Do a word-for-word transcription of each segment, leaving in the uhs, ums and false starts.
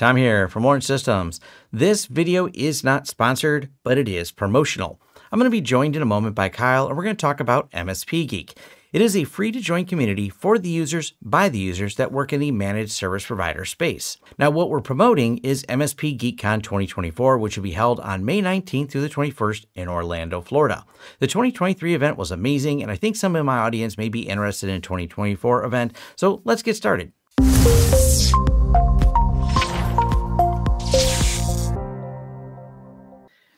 Tom here from Lawrence Systems. This video is not sponsored, but it is promotional. I'm going to be joined in a moment by Kyle, and we're going to talk about M S P Geek. It is a free-to-join community for the users by the users that work in the managed service provider space. Now, what we're promoting is M S P GeekCon twenty twenty-four, which will be held on May nineteenth through the twenty-first in Orlando, Florida. The twenty twenty-three event was amazing, and I think some of my audience may be interested in a twenty twenty-four event, so let's get started.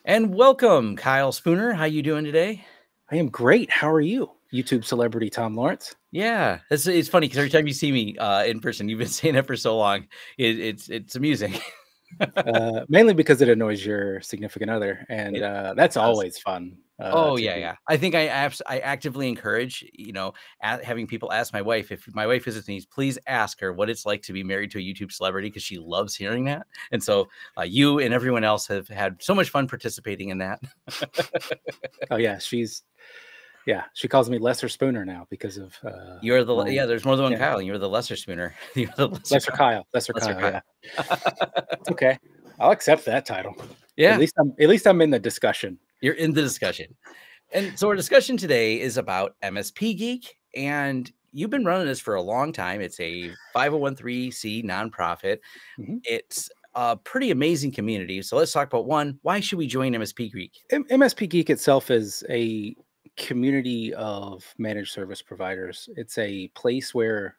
And welcome, Kyle Spooner. How are you doing today? I am great. How are you? YouTube celebrity Tom Lawrence. Yeah, it's it's funny because every time you see me uh, in person, you've been saying that for so long. It, it's it's amusing. uh, mainly because it annoys your significant other, and uh, that's always fun. Uh, oh yeah, be. yeah. I think I I actively encourage you know having people ask my wife if my wife visits me, please ask her what it's like to be married to a YouTube celebrity because she loves hearing that. And so uh, you and everyone else have had so much fun participating in that. Oh yeah, she's. Yeah, she calls me Lesser Spooner now because of uh, you're the yeah. There's more than one yeah. Kyle. You're the Lesser Spooner. You're the lesser, lesser Kyle. Lesser, lesser Kyle. Kyle. Yeah. Okay, I'll accept that title. Yeah, at least I'm at least I'm in the discussion. You're in the discussion, and so our discussion today is about M S P Geek, and you've been running this for a long time. It's a five oh one c three nonprofit. Mm-hmm. It's a pretty amazing community. So let's talk about one. Why should we join M S P Geek? M MSP Geek itself is a community of managed service providers. It's a place where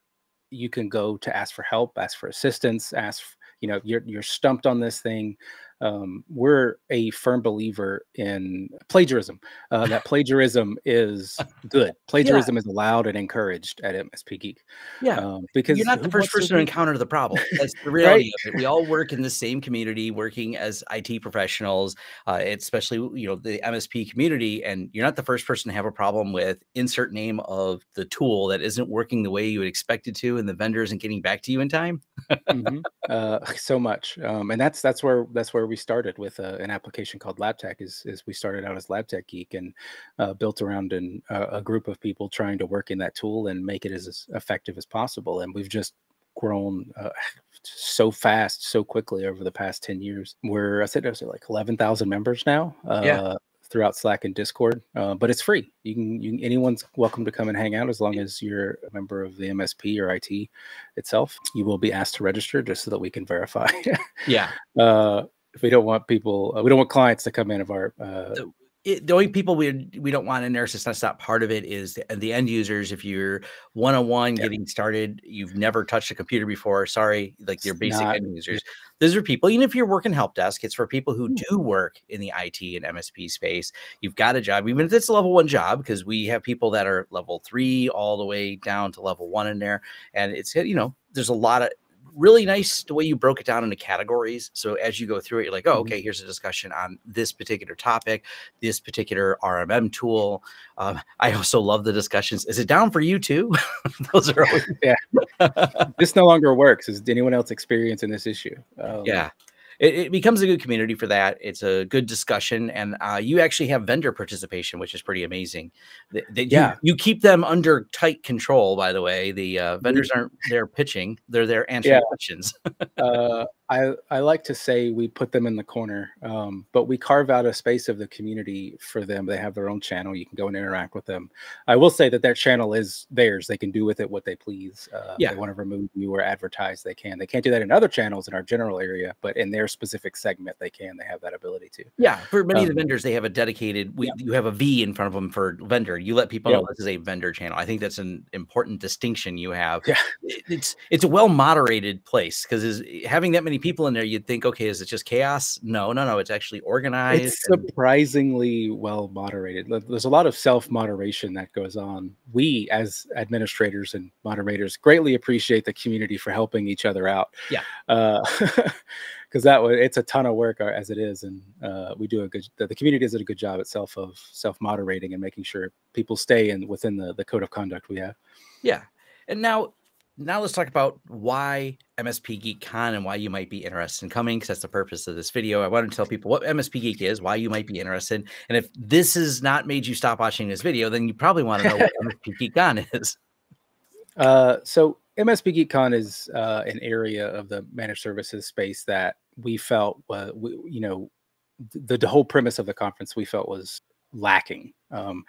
you can go to ask for help, ask for assistance, ask, you know, you're, you're stumped on this thing. Um, we're a firm believer in plagiarism, uh, that plagiarism is good. Plagiarism yeah. is allowed and encouraged at M S P Geek. Yeah, um, because you're not the first person to encounter the problem. That's the reality right? of it. We all work in the same community, working as I T professionals, uh, especially you know the M S P community, and you're not the first person to have a problem with insert name of the tool that isn't working the way you would expect it to, and the vendor isn't getting back to you in time. mm-hmm. uh, so much, um, and that's that's where that's where we. We started with uh, an application called LabTech. Is, is we started out as LabTech Geek and uh, built around an, uh, a group of people trying to work in that tool and make it as, as effective as possible. And we've just grown uh, so fast, so quickly over the past ten years. We're I said, I said like eleven thousand members now uh, yeah. throughout Slack and Discord, uh, but it's free. You can, you can anyone's welcome to come and hang out as long as you're a member of the M S P or I T itself. You will be asked to register just so that we can verify. yeah. Uh, We don't want people. Uh, we don't want clients to come in of our. Uh, the, it, the only people we we don't want in there, so that's not part of it. Is the, the end users? If you're one on one yeah. getting started, you've never touched a computer before. Sorry, like your basic not, end users. Those are people. Even if you're working help desk, it's for people who do work in the I T and M S P space. You've got a job, even if it's a level one job, because we have people that are level three all the way down to level one in there, and it's you know there's a lot of. Really nice the way you broke it down into categories. So as you go through it, you're like, oh, okay, here's a discussion on this particular topic, this particular R M M tool. Um, I also love the discussions. Is it down for you too? Those are always yeah. This no longer works. Is anyone else experiencing this issue? Um, yeah. It, it becomes a good community for that. It's a good discussion, and uh, you actually have vendor participation, which is pretty amazing. They, they, yeah, you, you keep them under tight control. By the way, the uh, vendors aren't there pitching; they're there answering yeah. questions. uh, I I like to say we put them in the corner, um, but we carve out a space of the community for them. They have their own channel. You can go and interact with them. I will say that their channel is theirs. They can do with it what they please. Uh, yeah, if they want to remove you or advertise. They can. They can't do that in other channels in our general area, but in their specific segment they can they have that ability to yeah for many um, of the vendors they have a dedicated we, yeah. you have a V in front of them for vendor. You let people yeah. know this is a vendor channel. I think that's an important distinction you have. yeah. it's it's a well moderated place because having that many people in there you'd think, okay, is it just chaos? No no no it's actually organized. It's surprisingly well moderated. There's a lot of self moderation that goes on. We as administrators and moderators greatly appreciate the community for helping each other out. yeah uh Because that was, it's a ton of work as it is, and uh, we do a good. The community does a good job itself of self-moderating and making sure people stay in within the the code of conduct we have. Yeah, and now now let's talk about why M S P Geek Con and why you might be interested in coming, because that's the purpose of this video. I want to tell people what M S P Geek is, why you might be interested, and if this has not made you stop watching this video, then you probably want to know what M S P Geek Con is. Uh, so M S P GeekCon is uh, an area of the managed services space that we felt, uh, we, you know, the, the whole premise of the conference we felt was lacking. Um,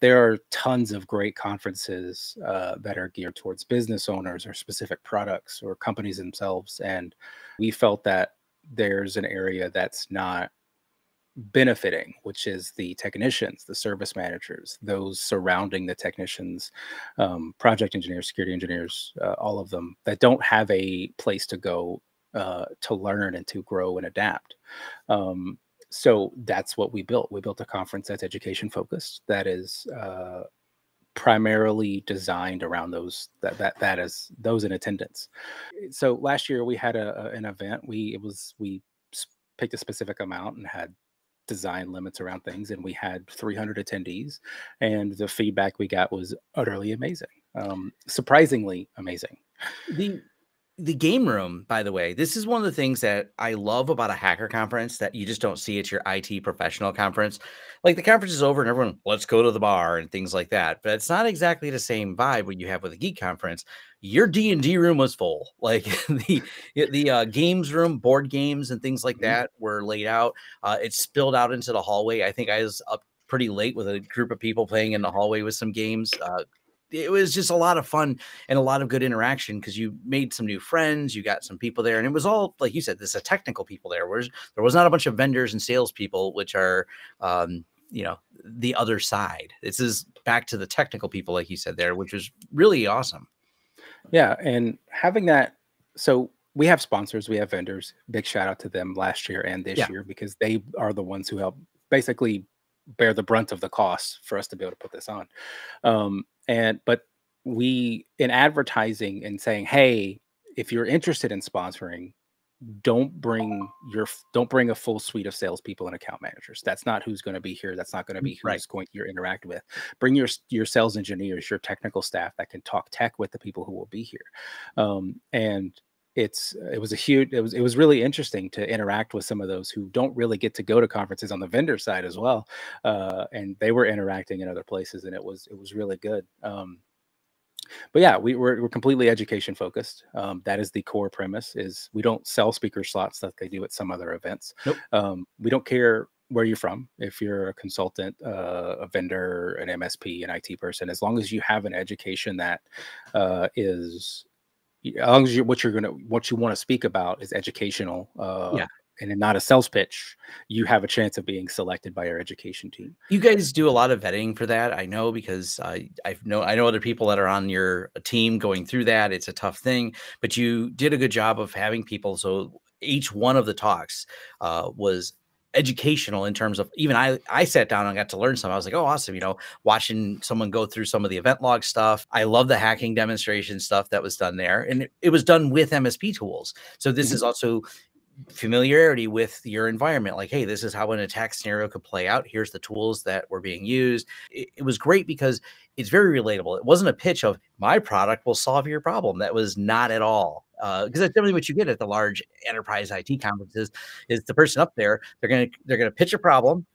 there are tons of great conferences uh, that are geared towards business owners or specific products or companies themselves. And we felt that there's an area that's not benefiting, which is the technicians, the service managers, those surrounding the technicians, um, project engineers, security engineers, uh, all of them that don't have a place to go uh, to learn and to grow and adapt. Um, so that's what we built. We built a conference that's education focused, that is uh, primarily designed around those that that that is those in attendance. So last year we had a, a an event. We it was we picked a specific amount and had design limits around things, and we had three hundred attendees, and the feedback we got was utterly amazing, um, surprisingly amazing. The the game room, by the way, this is one of the things that I love about a hacker conference that you just don't see at your I T professional conference. Like, the conference is over and everyone, let's go to the bar and things like that. But it's not exactly the same vibe when you have with a geek conference. Your D and D room was full. Like, the the uh, games room, board games and things like that were laid out. Uh, it spilled out into the hallway. I think I was up pretty late with a group of people playing in the hallway with some games. Uh, it was just a lot of fun and a lot of good interaction because you made some new friends. You got some people there, and it was all, like you said, this is technical people there. Whereas there was not a bunch of vendors and salespeople, which are, um, you know, the other side. This is back to the technical people, like you said there, which was really awesome. Yeah, and having that, so we have sponsors, we have vendors. Big shout out to them last year and this yeah. year, because they are the ones who help basically bear the brunt of the cost for us to be able to put this on. Um, and but we, in advertising and saying, hey, if you're interested in sponsoring, don't bring your don't bring a full suite of salespeople and account managers. That's not who's going to be here. That's not going to be who's right. going to interact with. Bring your your sales engineers, your technical staff that can talk tech with the people who will be here. Um, and it's it was a huge it was it was really interesting to interact with some of those who don't really get to go to conferences on the vendor side as well. Uh, and they were interacting in other places, and it was it was really good. Um, But yeah, we were, we're completely education focused. Um, that is the core premise. Is we don't sell speaker slots like they do at some other events. Nope. Um, we don't care where you're from. If you're a consultant, uh, a vendor, an M S P, an I T person, as long as you have an education that uh, is, as long as you're, what you're gonna, what you want to speak about is educational. Uh, yeah. And not a sales pitch, you have a chance of being selected by our education team. You guys do a lot of vetting for that, I know, because I I've know I know other people that are on your team going through that. It's a tough thing, but you did a good job of having people. So each one of the talks uh, was educational in terms of, even I I sat down and got to learn some. I was like, oh, awesome. You know, watching someone go through some of the event log stuff. I love the hacking demonstration stuff that was done there, and it, it was done with M S P tools. So this mm-hmm. is also familiarity with your environment. Like, hey, this is how an attack scenario could play out. Here's the tools that were being used. It, it was great because it's very relatable. It wasn't a pitch of my product will solve your problem. That was not at all. Because uh, that's definitely what you get at the large enterprise I T conferences is the person up there, they're going to, they're going to pitch a problem,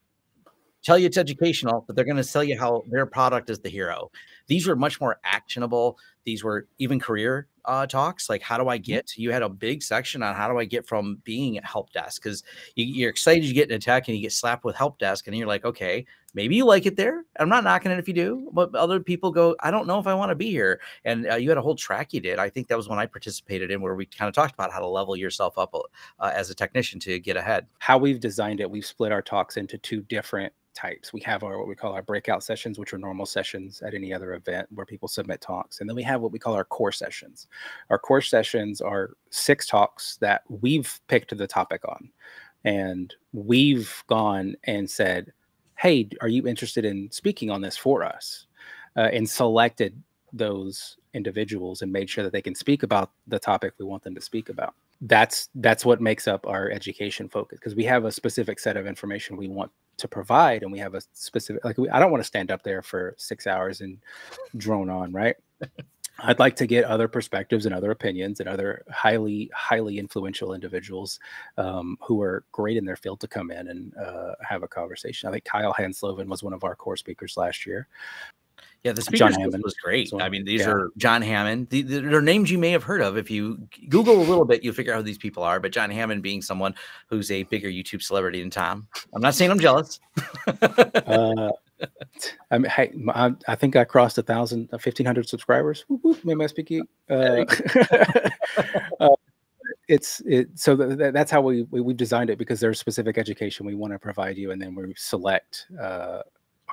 tell you it's educational, but they're going to tell you how their product is the hero. These were much more actionable. These were even career uh, talks. Like, how do I get, you had a big section on how do I get from being at help desk? Cause you, you're excited, you get in a tech and you get slapped with help desk and you're like, okay, maybe you like it there. I'm not knocking it if you do, but other people go, I don't know if I want to be here. And uh, you had a whole track you did. I think that was one I participated in where we kind of talked about how to level yourself up uh, as a technician to get ahead. How we've designed it, we've split our talks into two different types. We have our what we call our breakout sessions, which are normal sessions at any other event where people submit talks. And then we have what we call our core sessions. Our core sessions are six talks that we've picked the topic on. And we've gone and said, hey, are you interested in speaking on this for us? Uh, and selected those individuals and made sure that they can speak about the topic we want them to speak about. That's that's what makes up our education focus, because we have a specific set of information we want to provide, and we have a specific, like, we, I don't want to stand up there for six hours and drone on, right? I'd like to get other perspectives and other opinions and other highly, highly influential individuals um, who are great in their field to come in and uh, have a conversation. I think Kyle Hanslovan was one of our core speakers last year. Yeah, the speakers was great. So, I mean, these yeah. are John Hammond. The, the, they're names you may have heard of. If you Google a little bit, you'll figure out who these people are. But John Hammond being someone who's a bigger YouTube celebrity than Tom. I'm not saying I'm jealous. uh, I mean, hey, I, I think I crossed a thousand, fifteen hundred subscribers. Whoop, whoop, M S P Geek. Uh, uh, it's it. So th that's how we, we we've designed it, because there's specific education we want to provide you, and then we select. Uh,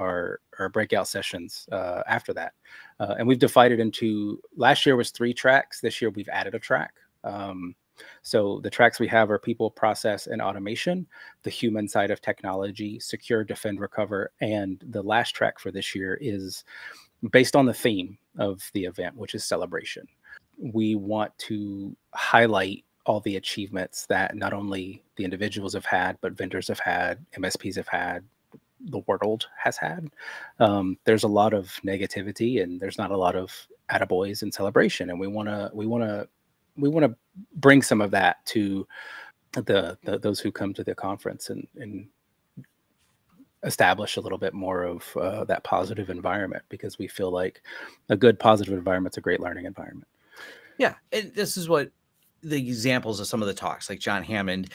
Our, our breakout sessions uh, after that. Uh, and we've divided into, last year was three tracks. This year we've added a track. Um, so the tracks we have are people, process, and automation, the human side of technology, secure, defend, recover. And the last track for this year is based on the theme of the event, which is celebration. We want to highlight all the achievements that not only the individuals have had, but vendors have had, M S Ps have had, the world has had. Um, there's a lot of negativity, and there's not a lot of attaboys and celebration. And we want to, we want to, we want to bring some of that to the, the those who come to the conference, and, and establish a little bit more of uh, that positive environment, because we feel like a good positive environment's a great learning environment. Yeah, and this is what. The examples of some of the talks, like John Hammond,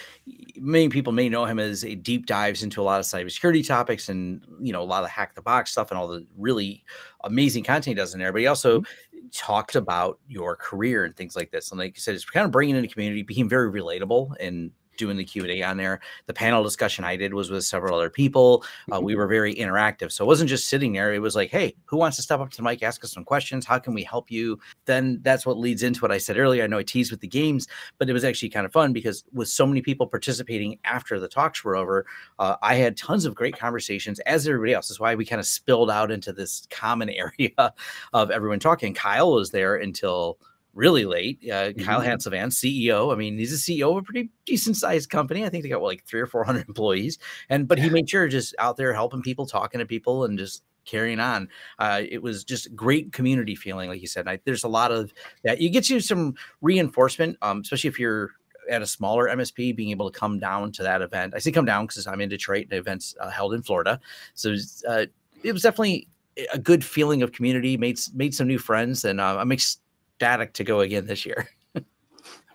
many people may know him as a deep dives into a lot of cybersecurity topics, and you know a lot of hack the box stuff and all the really amazing content he does in there. But he also mm-hmm. talked about your career and things like this. And like you said, it's kind of bringing in the community, being very relatable and doing the Q and A on there. The panel discussion I did was with several other people. Uh, we were very interactive. So it wasn't just sitting there. It was like, hey, who wants to step up to the mic, ask us some questions? How can we help you? Then that's what leads into what I said earlier. I know I teased with the games, but it was actually kind of fun, because with so many people participating after the talks were over, uh, I had tons of great conversations, as everybody else. That's why we kind of spilled out into this common area of everyone talking. Kyle was there until... really late. Uh, Kyle mm-hmm. Hanslovan, C E O. I mean, he's a C E O of a pretty decent sized company. I think they got well, like three or four hundred employees. And but he made sure just out there helping people, talking to people, and just carrying on. Uh, it was just great community feeling, like you said. And I, there's a lot of that. It gets you some reinforcement, um, especially if you're at a smaller M S P, being able to come down to that event. I say come down because I'm in Detroit, and the event's uh, held in Florida. So uh, it was definitely a good feeling of community. Made made some new friends, and uh, I'm excited. Static to go again this year.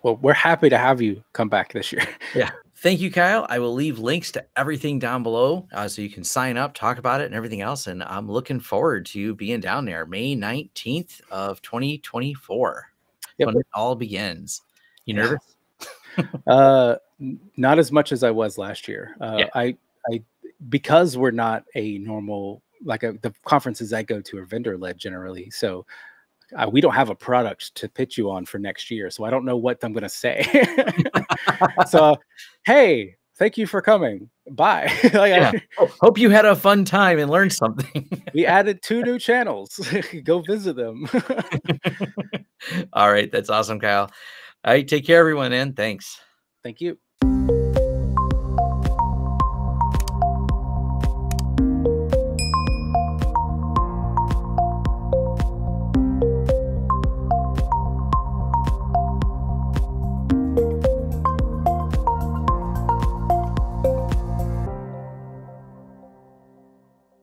Well, we're happy to have you come back this year. Yeah. Thank you, Kyle. I will leave links to everything down below uh, so you can sign up, talk about it, and everything else. And I'm looking forward to being down there May nineteenth of twenty twenty-four. Yep. When it all begins. You nervous? uh, not as much as I was last year. Uh, yeah. I, I, because we're not a normal, like a, the conferences I go to are vendor led generally. So Uh, we don't have a product to pitch you on for next year, so I don't know what I'm going to say. So, hey, thank you for coming. Bye. Like, yeah. I, hope you had a fun time and learned something. We added two new channels. Go visit them. All right. That's awesome, Kyle. All right. Take care, everyone, and thanks. Thank you.